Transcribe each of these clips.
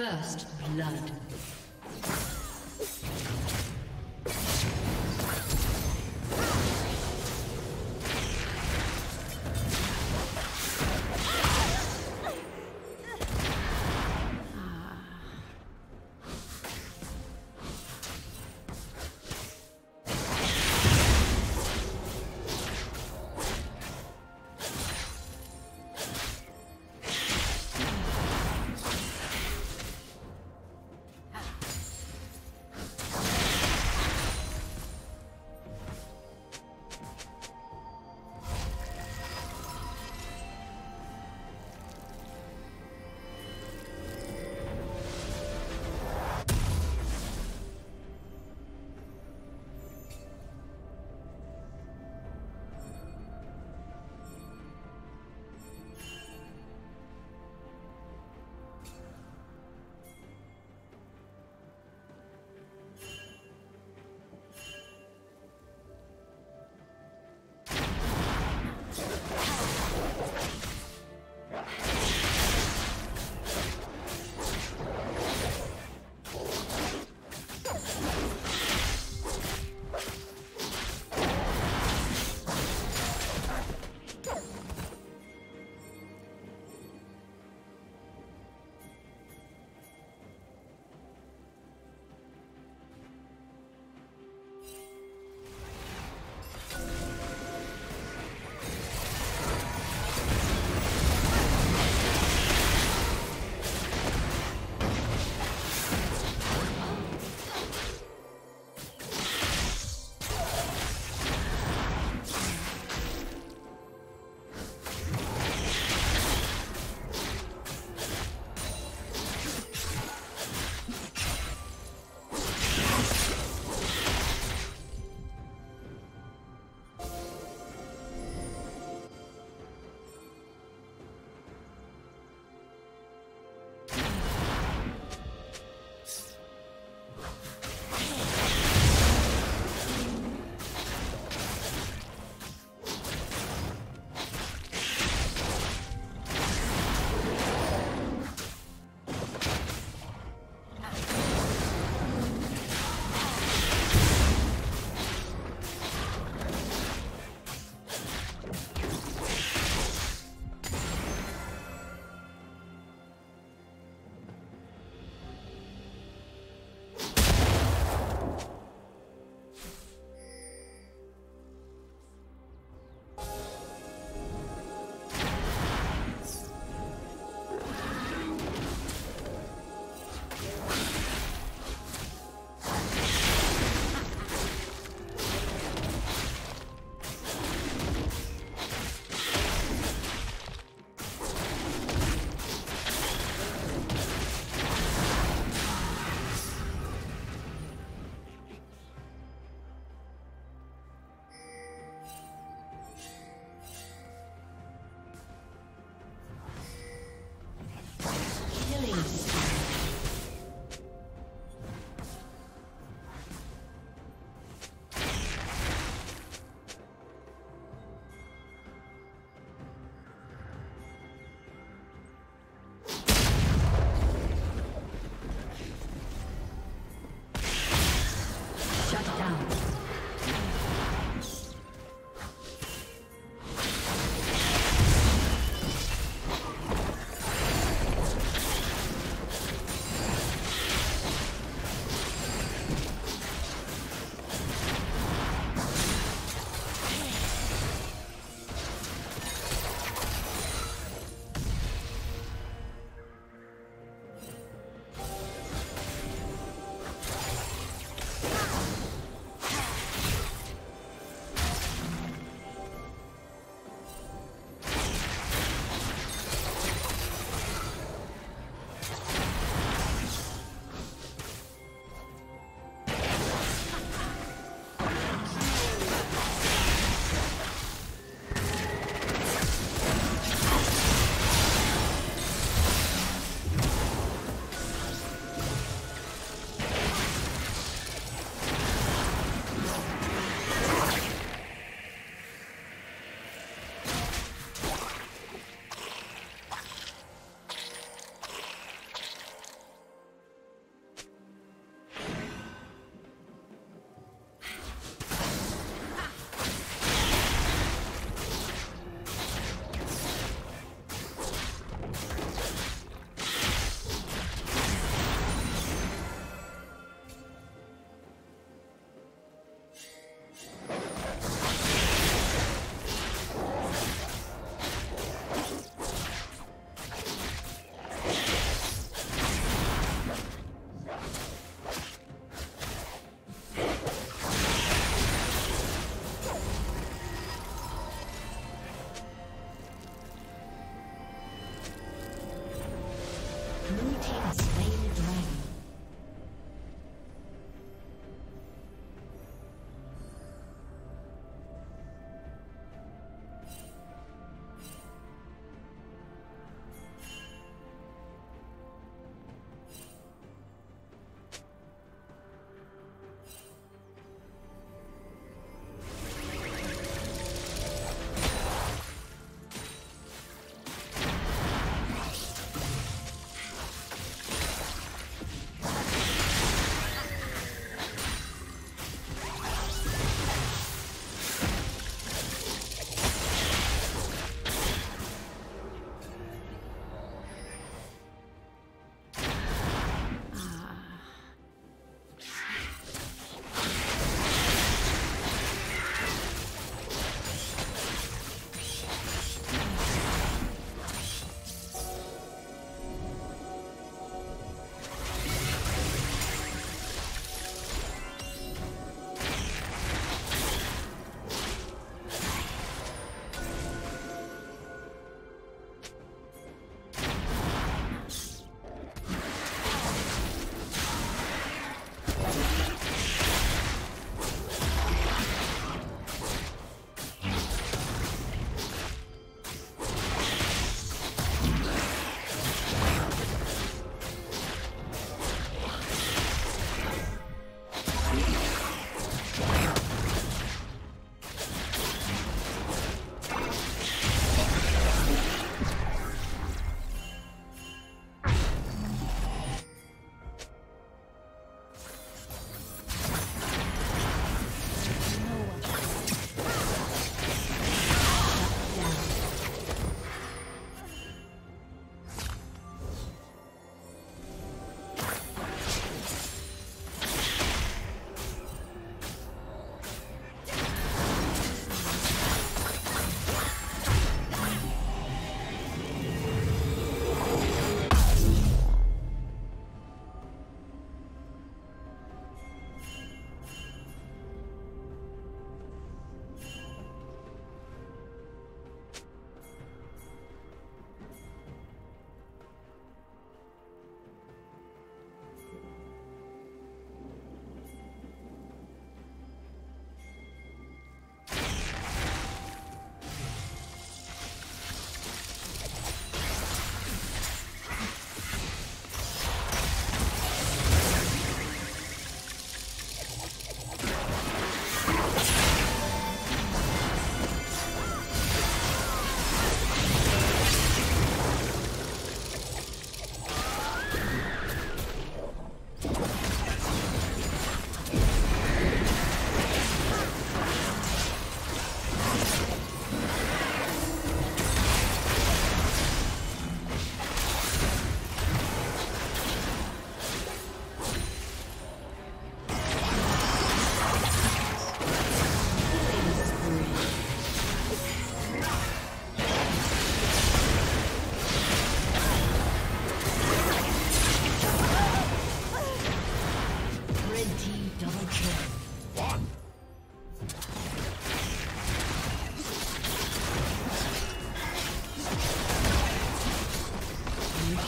First blood.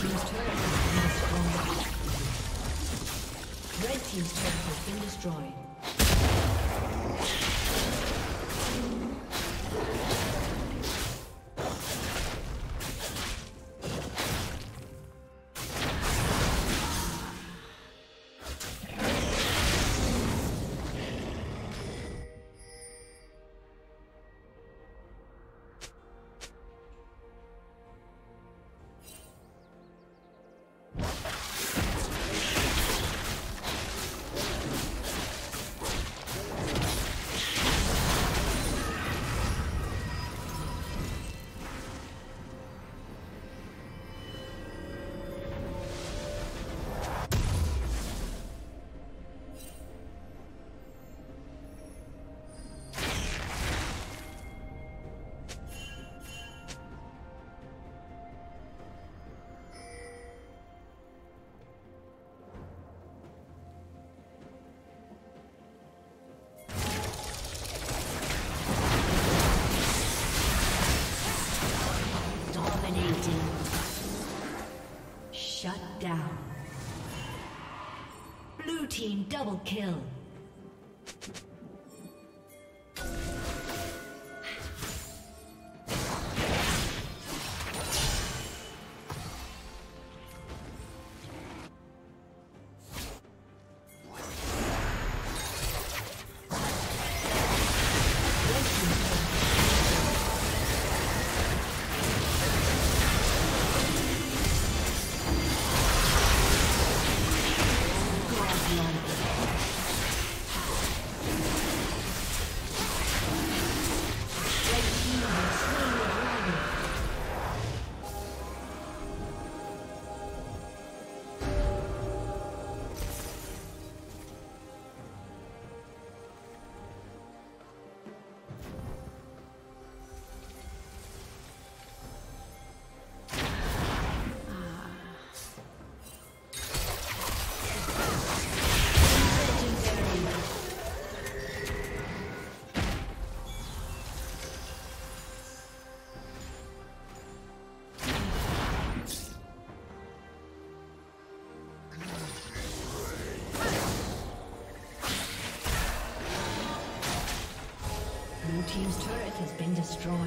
team's turret has been destroyed. Red team's turret has been destroyed. Shut down. Blue team double kill. Team's turret has been destroyed.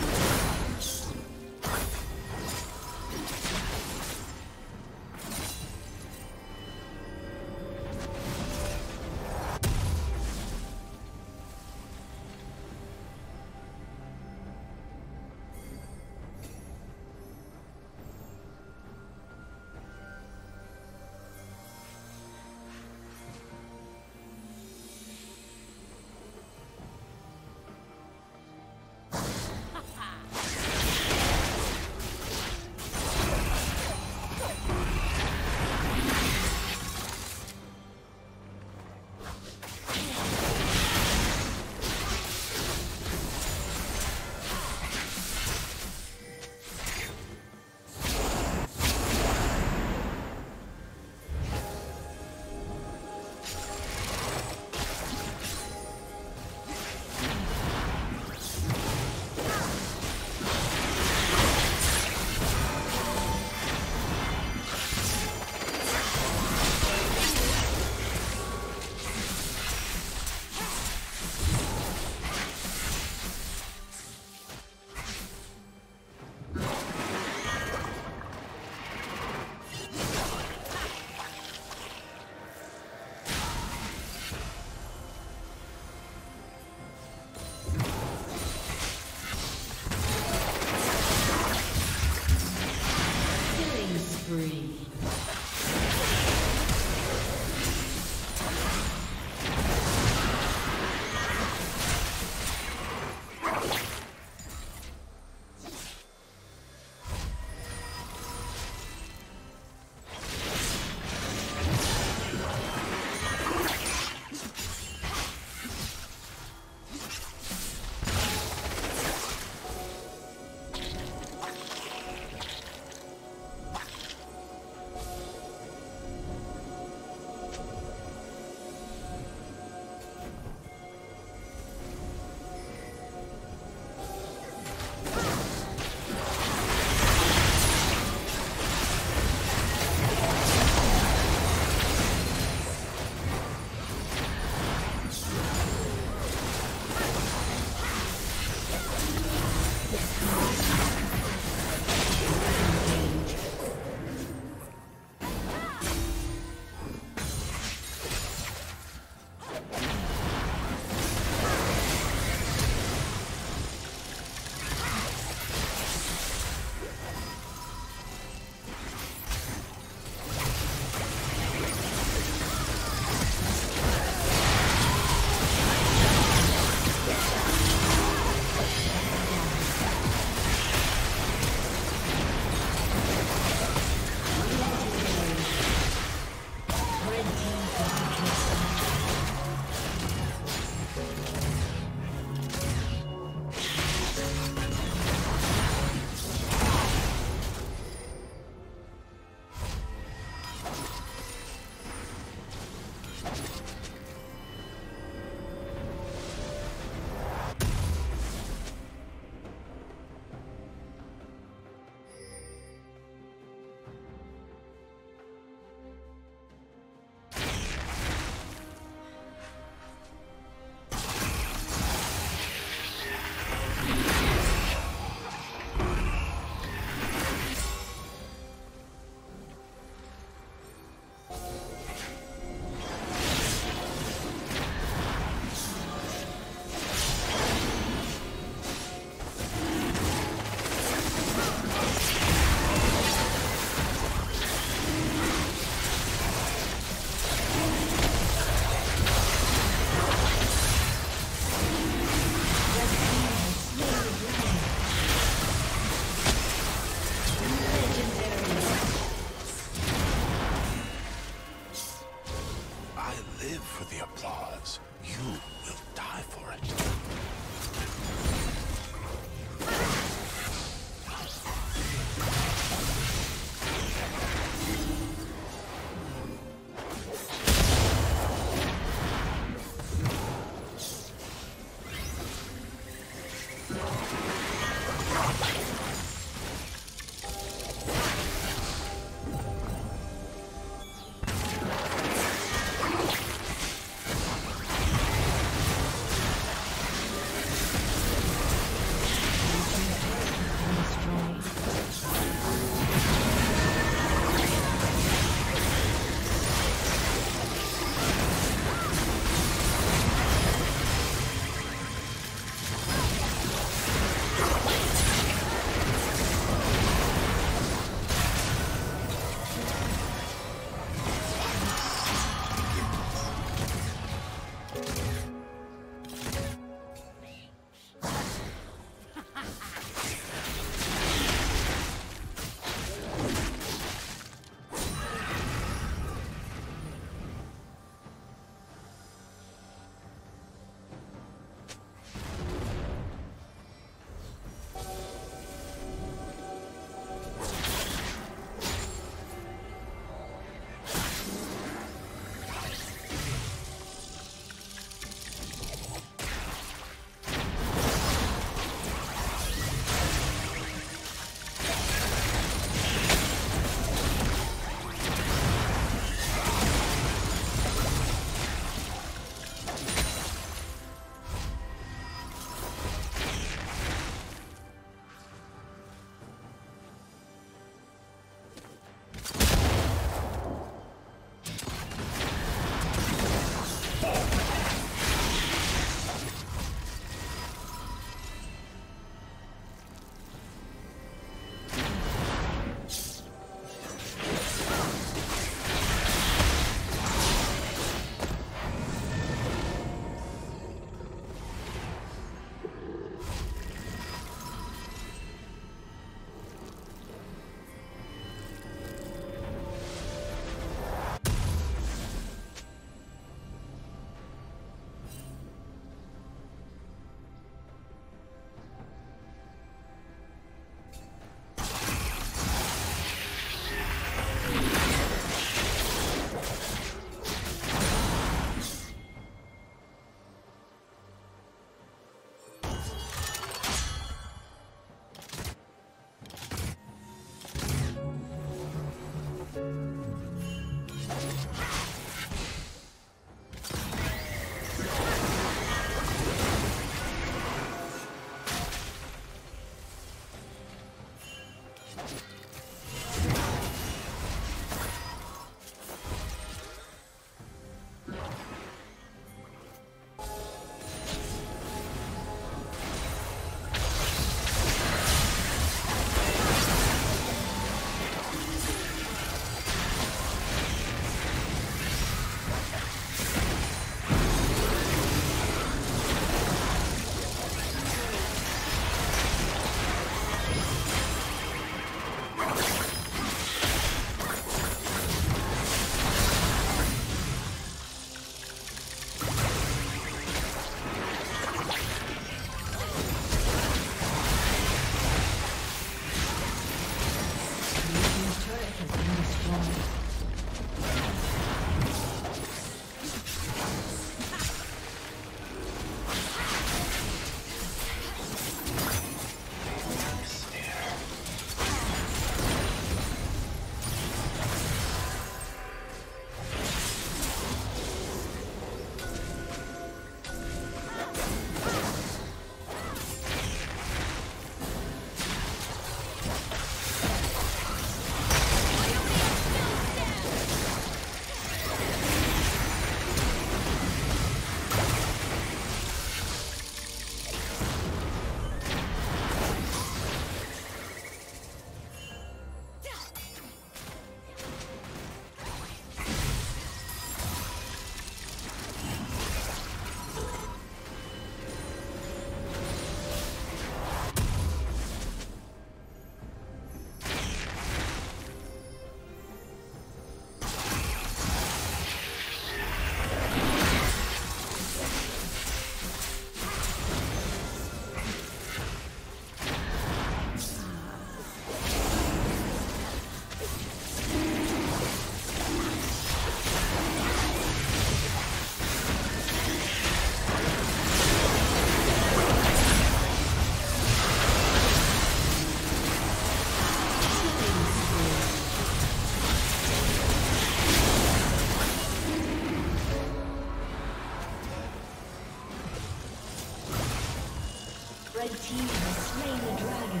Red team has slain the dragon.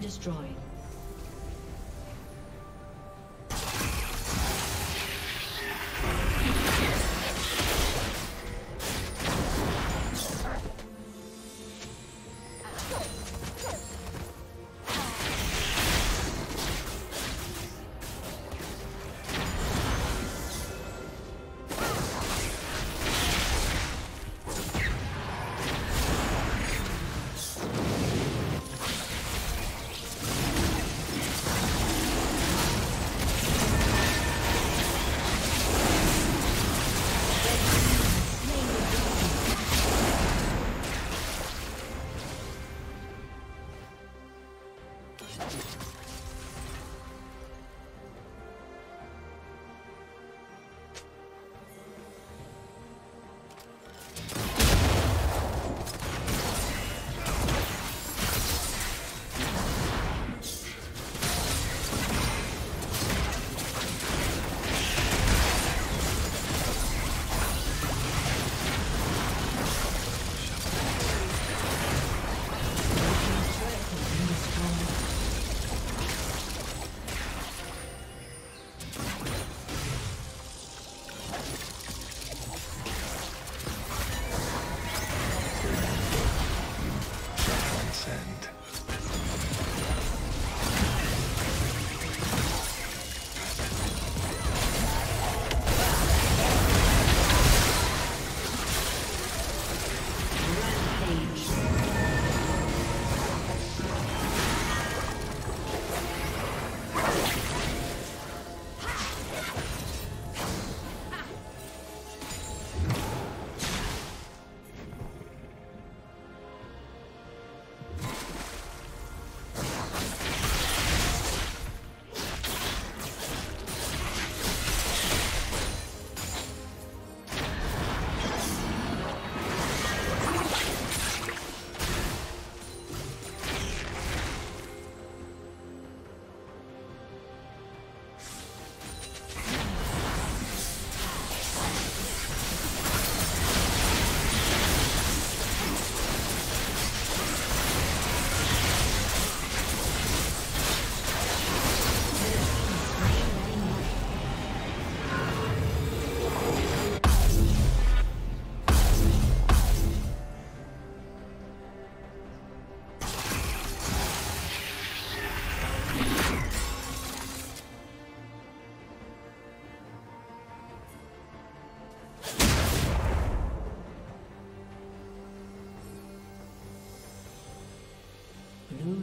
Destroyed. Blue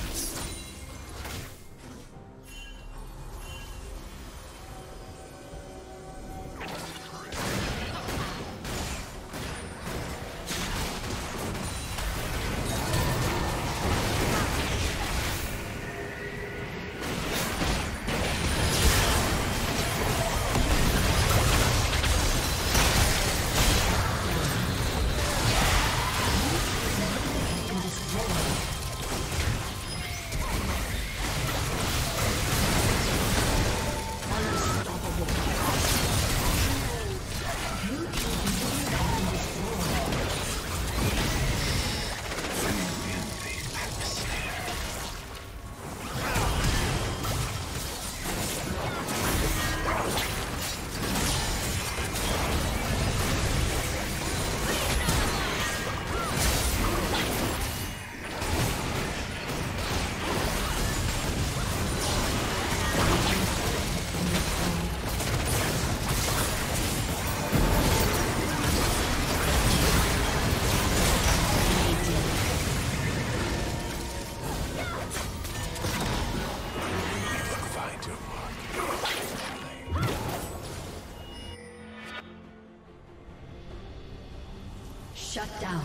Shut down.